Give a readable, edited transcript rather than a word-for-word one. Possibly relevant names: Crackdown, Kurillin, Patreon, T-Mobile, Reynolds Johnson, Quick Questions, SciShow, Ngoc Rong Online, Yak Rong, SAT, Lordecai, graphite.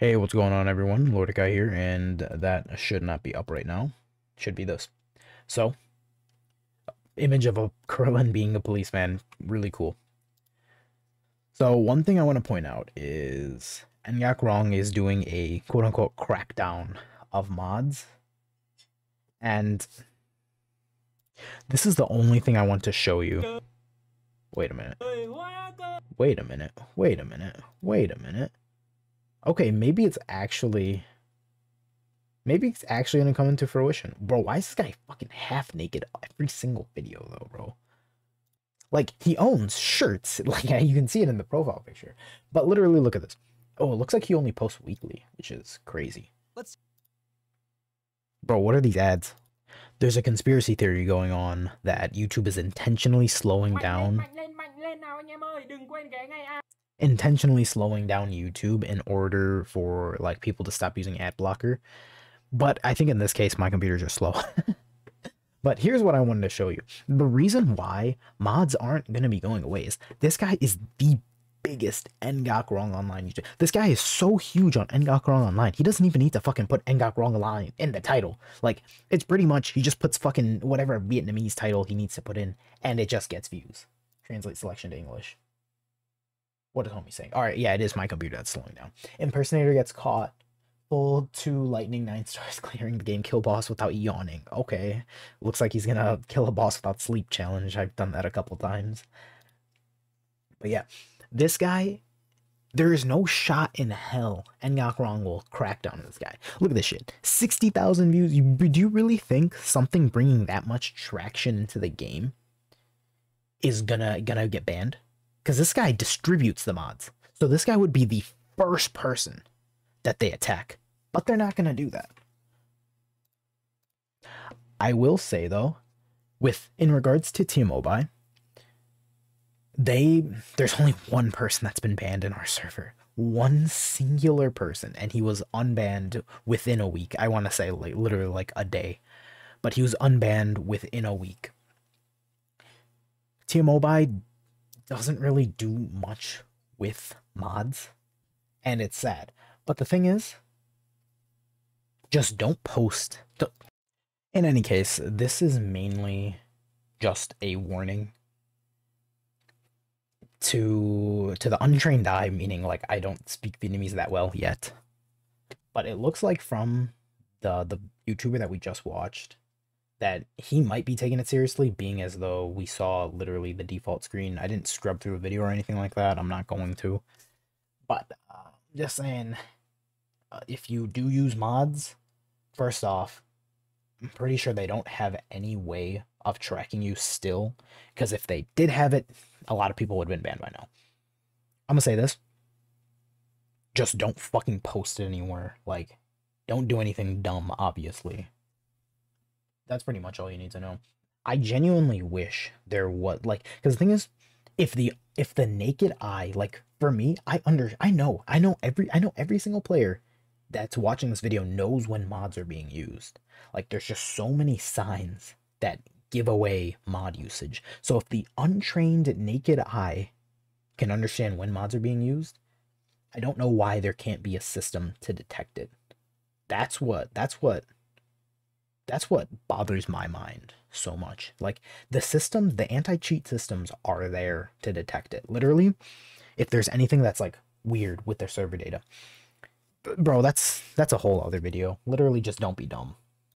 Hey, what's going on everyone? Lordecai here, and that should not be up right now. It should be this. So, image of a Kurillin being a policeman. Really cool. So, one thing I want to point out is Yak Rong is doing a quote-unquote crackdown of mods. And this is the only thing I want to show you. Wait a minute. Okay, maybe it's actually gonna come into fruition. Bro, why is this guy fucking half naked every single video though, bro? Like, he owns shirts. Like, you can see it in the profile picture. But literally, look at this. Oh, it looks like he only posts weekly, which is crazy. Bro, what are these ads? There's a conspiracy theory going on that YouTube is intentionally slowing down YouTube in order for like people to stop using ad blocker. But I think in this case, my computers are slow. But here's what I wanted to show you. The reason why mods aren't going to be going away is this guy is the biggest Ngoc Rong Online YouTuber. This guy is so huge on Ngoc Rong Online. He doesn't even need to fucking put Ngoc Rong Online in the title. Like, it's pretty much, he just puts fucking whatever Vietnamese title he needs to put in and it just gets views. Translate selection to English. What is homie saying? All right, yeah, it is my computer that's slowing down. Impersonator gets caught. Pulled 2 lightning 9 stars, clearing the game. Kill boss without yawning. Okay. Looks like he's going to kill a boss without sleep challenge. I've done that a couple times. But yeah, this guy, there is no shot in hell Ngoc Rong will crack down on this guy. Look at this shit. 60,000 views. Do you really think something bringing that much traction into the game is gonna get banned? Because this guy distributes the mods. So this guy would be the first person that they attack. But they're not going to do that. I will say, though, in regards to T-Mobile, there's only one person that's been banned in our server. One singular person. And he was unbanned within a week. I want to say like, literally like a day. But he was unbanned within a week. T-Mobile doesn't really do much with mods, and it's sad. But the thing is, just don't post. In any case, this is mainly just a warning to the untrained eye, meaning like I don't speak Vietnamese that well yet. But it looks like from the YouTuber that we just watched, that he might be taking it seriously, being as though we saw literally the default screen. I didn't scrub through a video or anything like that. I'm not going to. But just saying, if you do use mods, first off, I'm pretty sure they don't have any way of tracking you still. Because if they did have it, a lot of people would have been banned by now. I'm going to say this. Just don't fucking post it anywhere. Like, don't do anything dumb, obviously. That's pretty much all you need to know. I genuinely wish there was, like, because the thing is, if the naked eye, like, for me, I know every single player that's watching this video knows when mods are being used. Like, there's just so many signs that give away mod usage. So if the untrained naked eye can understand when mods are being used, I don't know why there can't be a system to detect it. That's what bothers my mind so much. Like, the systems, the anti-cheat systems are there to detect it. Literally, if there's anything that's like weird with their server data, bro, that's a whole other video. Literally, just don't be dumb.